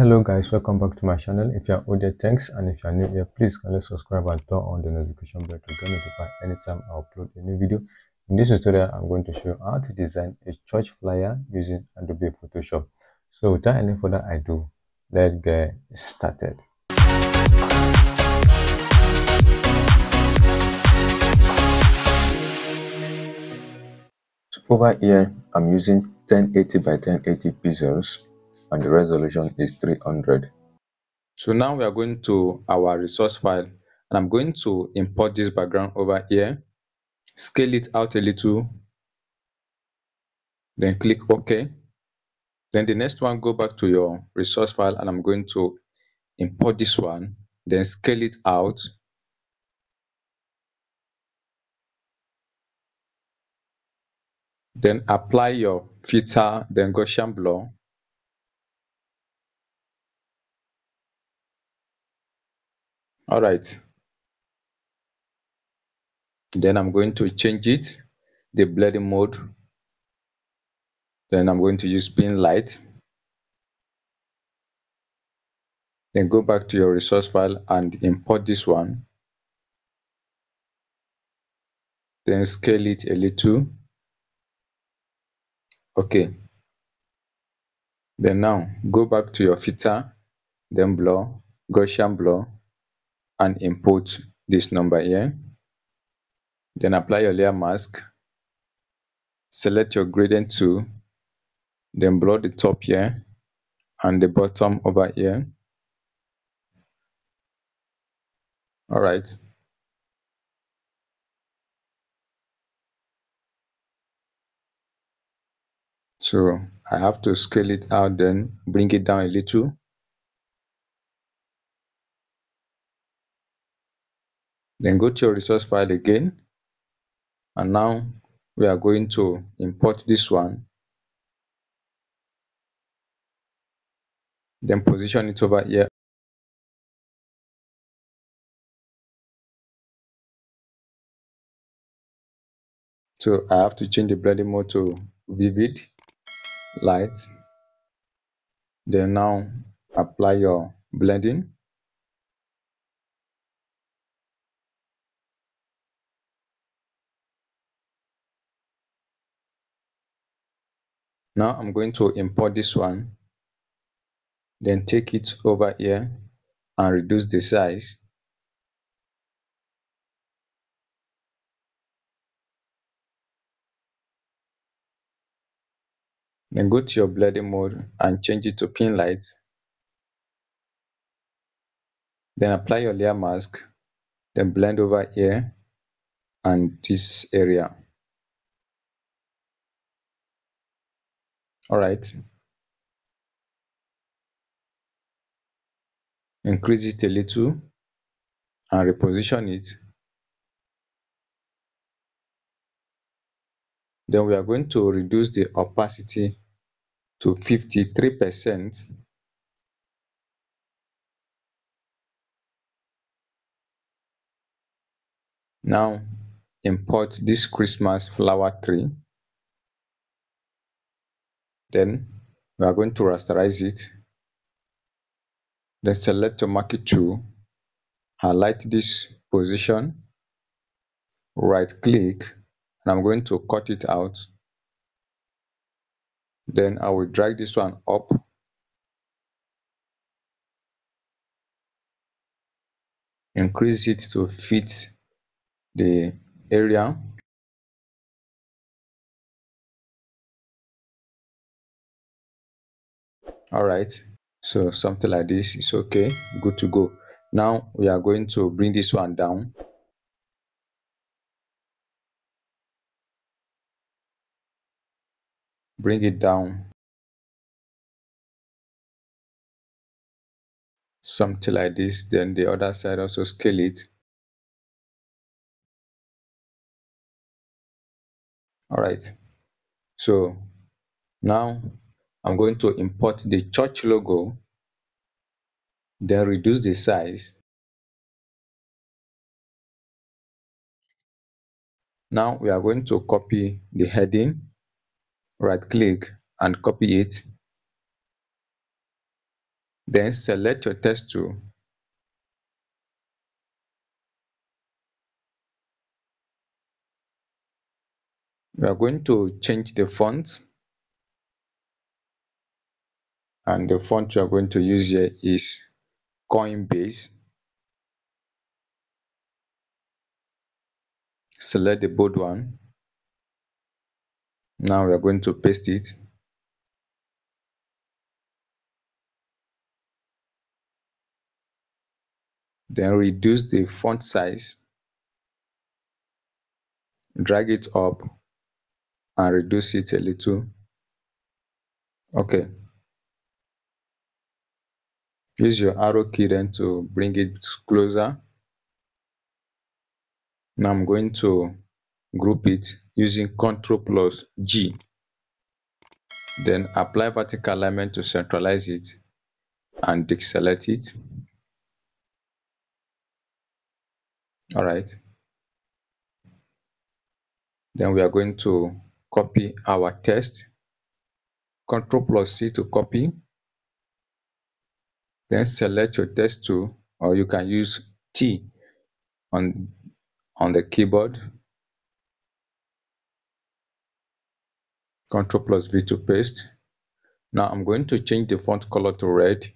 Hello guys, welcome back to my channel. If you are older, thanks, and if you are new here, please kindly subscribe and turn on the notification bell to get notified anytime I upload a new video. In this tutorial, I'm going to show you how to design a church flyer using Adobe Photoshop. So without any further ado, let's get started. So over here, I'm using 1080 by 1080 pixels, and the resolution is 300. So now we are going to our resource file, and I'm going to import this background over here, scale it out a little, then click OK. Then the next one, go back to your resource file, and I'm going to import this one, then scale it out. Then apply your filter, then Gaussian blur. All right, then I'm going to change it, the blending mode. Then I'm going to use pin light. Then go back to your resource file and import this one. Then scale it a little. Okay. Then now go back to your filter, then blur, Gaussian blur, and import this number here. Then apply your layer mask, select your gradient tool, then blur the top here and the bottom over here. All right. So I have to scale it out, then bring it down a little. Then go to your resource file again, and now we are going to import this one, then position it over here. So I have to change the blending mode to vivid light, then now apply your blending. Now I'm going to import this one, then take it over here and reduce the size. Then go to your blending mode and change it to pin light. Then apply your layer mask, then blend over here and this area. All right, increase it a little and reposition it. Then we are going to reduce the opacity to 53%. Now import this Christmas flower tree. Then we are going to rasterize it. Then select your Marquee Tool, highlight this position, right click, and I'm going to cut it out. Then I will drag this one up. Increase it to fit the area. All right, so something like this is okay, good to go. Now we are going to bring this one down. Bring it down. Something like this, then the other side also scale it. All right, so now I'm going to import the church logo, then reduce the size. Now we are going to copy the heading, right click and copy it. Then select your text tool. We are going to change the font. And the font you are going to use here is Coinbase. Select the bold one. Now we are going to paste it. Then reduce the font size. Drag it up and reduce it a little. Okay. Use your arrow key then to bring it closer. Now I'm going to group it using Ctrl+G. Then apply vertical alignment to centralize it and deselect it. All right. Then we are going to copy our text. Ctrl+C to copy. Then select your text tool, or you can use T on the keyboard. Ctrl+V to paste. Now I'm going to change the font color to red.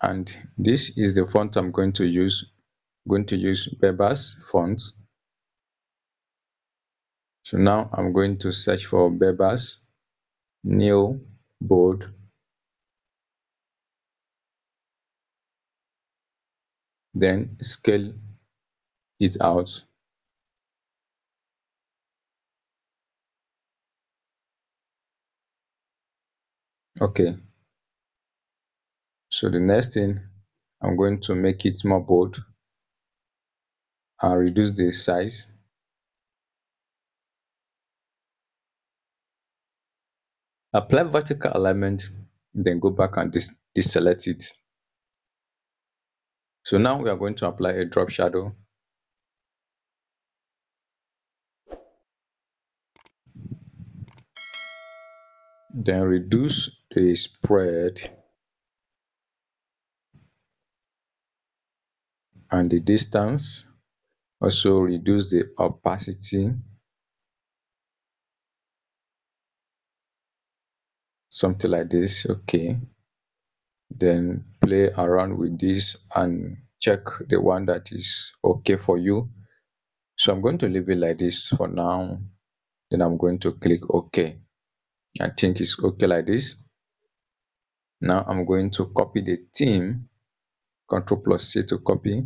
And this is the font I'm going to use. I'm going to use Bebas font. So now I'm going to search for Bebas. New bold then scale it out. Okay, so the next thing I'm going to make it more bold and reduce the size. Apply vertical alignment, then go back and deselect it. So now we are going to apply a drop shadow. Then reduce the spread and the distance. Also reduce the opacity. Something like this. Okay, then play around with this and check the one that is okay for you. So I'm going to leave it like this for now. Then I'm going to click OK. I think it's okay like this. Now I'm going to copy the theme. Ctrl+C to copy.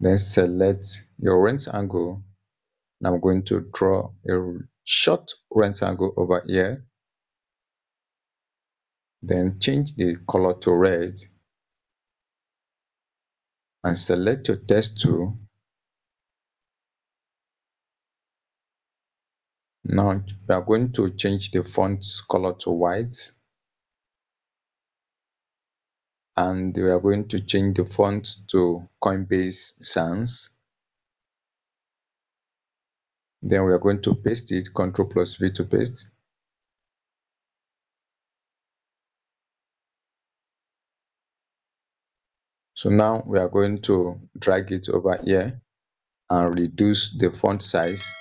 Then select your rectangle. Now I'm going to draw a short rectangle over here. Then change the color to red and select your text tool. Now we are going to change the font color to white, and we are going to change the font to Coinbase Sans. Then we are going to paste it. Ctrl+V to paste. So now we are going to drag it over here and reduce the font size.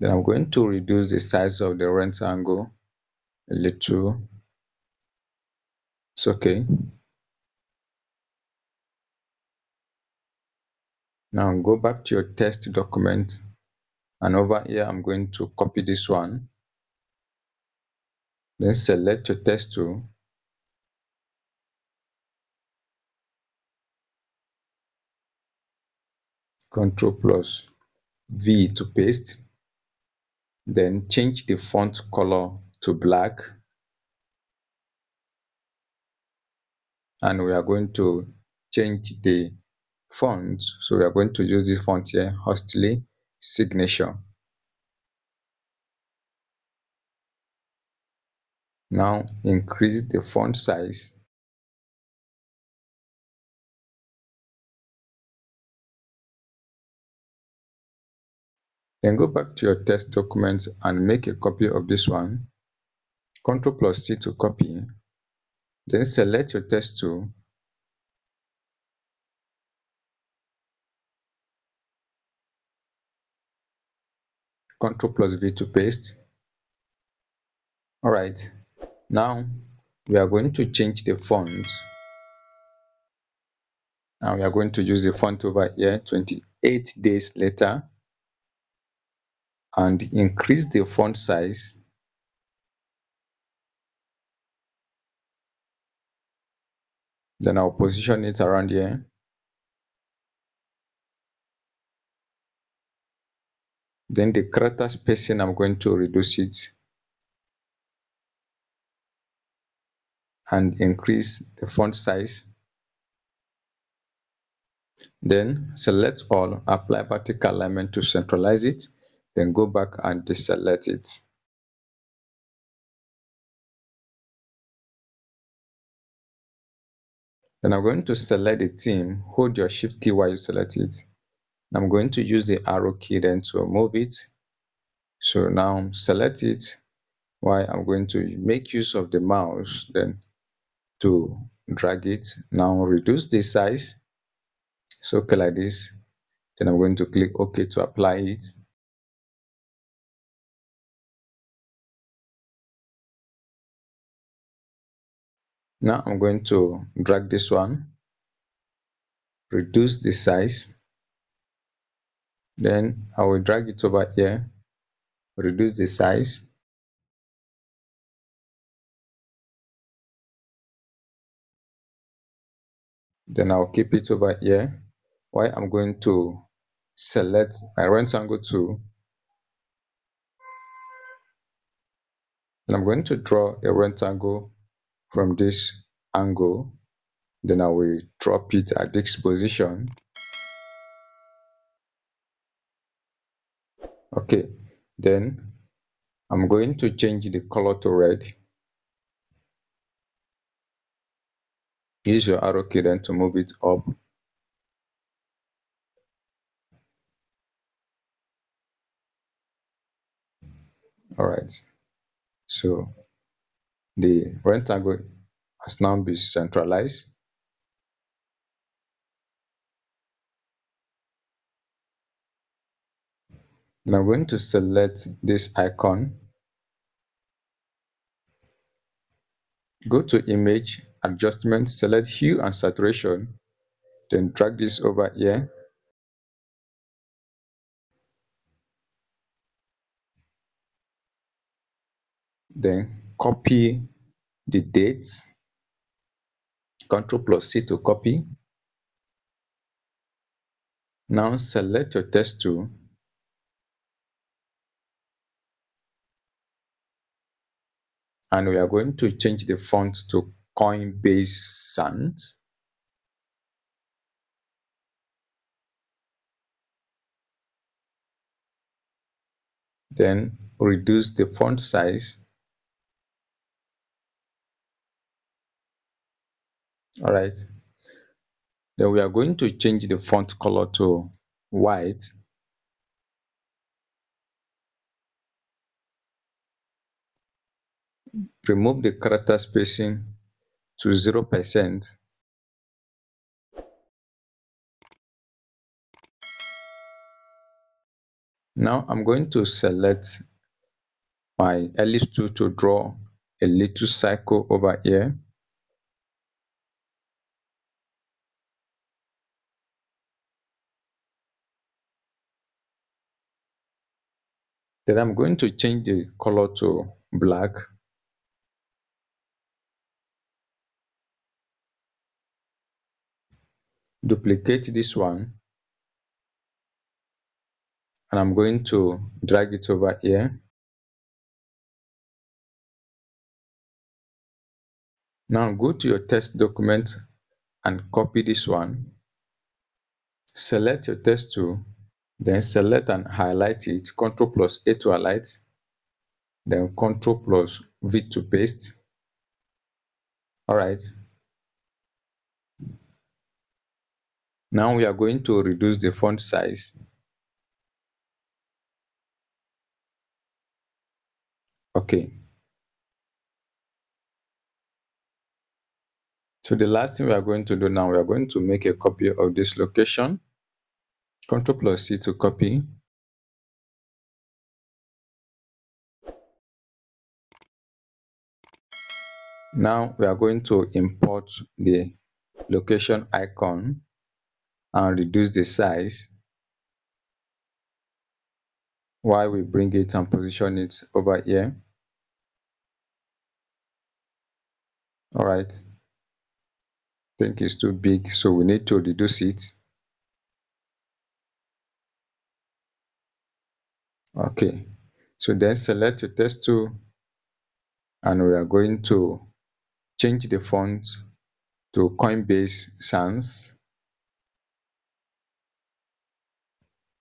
Then I'm going to reduce the size of the rectangle a little. It's okay. Now go back to your text document, and over here I'm going to copy this one. Then select your text tool. Ctrl+V to paste. Then change the font color to black. And we are going to change the font, so we are going to use this font here, Hostly Signature. Now increase the font size. Then go back to your test document and make a copy of this one. Ctrl+C to copy. Then select your test tool. Ctrl+V to paste. Alright, now we are going to change the font. And we are going to use the font over here, 28 days later. And increase the font size. Then I'll position it around here. Then the character spacing, I'm going to reduce it and increase the font size. Then select all, apply vertical alignment to centralize it. Then go back and deselect it. Then I'm going to select the theme, hold your shift key while you select it. I'm going to use the arrow key then to move it. So now select it while I'm going to make use of the mouse then to drag it. Now reduce the size. So okay, like this. Then I'm going to click OK to apply it. Now I'm going to drag this one, reduce the size, then I will drag it over here, reduce the size. Then I'll keep it over here. Why I'm going to select my rectangle tool. And I'm going to draw a rectangle from this angle, then I will drop it at this position. Okay, then I'm going to change the color to red. Use your arrow key then to move it up. All right, so the rectangle has now been centralized. And I'm going to select this icon. Go to Image, Adjustment, select Hue and Saturation, then drag this over here. Then copy the dates, Ctrl+C to copy. Now select your test tool. And we are going to change the font to Coinbase Sans. Then reduce the font size. All right, then we are going to change the font color to white. Remove the character spacing to 0%. Now I'm going to select my ellipse tool to draw a little circle over here. Then I'm going to change the color to black. Duplicate this one. And I'm going to drag it over here. Now go to your test document and copy this one. Select your test tool. Then select and highlight it, Ctrl+A to highlight, then Ctrl+V to paste. All right. Now we are going to reduce the font size. Okay. So the last thing we are going to do now, we are going to make a copy of this location. Ctrl plus C to copy. Now we are going to import the location icon and reduce the size while we bring it and position it over here. All right. I think it's too big, so we need to reduce it. Okay. So then select the text tool and we are going to change the font to Coinbase Sans.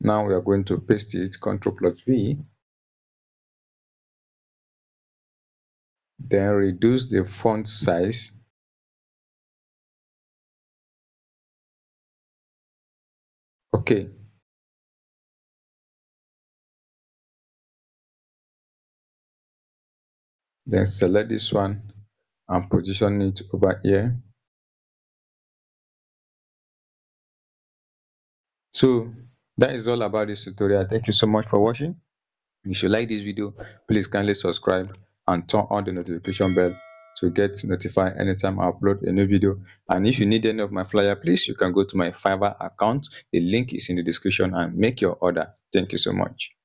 Now we are going to paste it, Ctrl plus V. Then reduce the font size. Okay. Then select this one and position it over here. So that is all about this tutorial. Thank you so much for watching. If you like this video, please kindly subscribe and turn on the notification bell to get notified anytime I upload a new video. And if you need any of my flyer, please, you can go to my Fiverr account. The link is in the description and make your order. Thank you so much.